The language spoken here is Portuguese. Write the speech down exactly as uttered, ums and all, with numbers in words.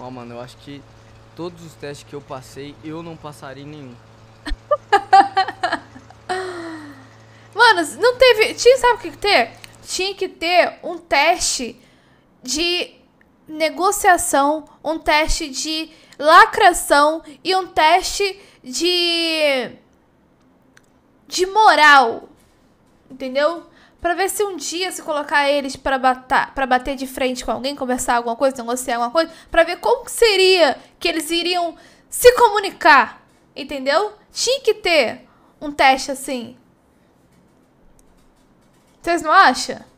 Ó, mano, eu acho que todos os testes que eu passei, eu não passaria em nenhum. Mano, não teve... Tinha, sabe o que que ter? Tinha que ter um teste de negociação, um teste de lacração e um teste de... de moral, entendeu? Pra ver se um dia se colocar eles pra, batar, pra bater de frente com alguém, conversar alguma coisa, negociar alguma coisa, pra ver como seria que eles iriam se comunicar, entendeu? Tinha que ter um teste assim. Vocês não acham?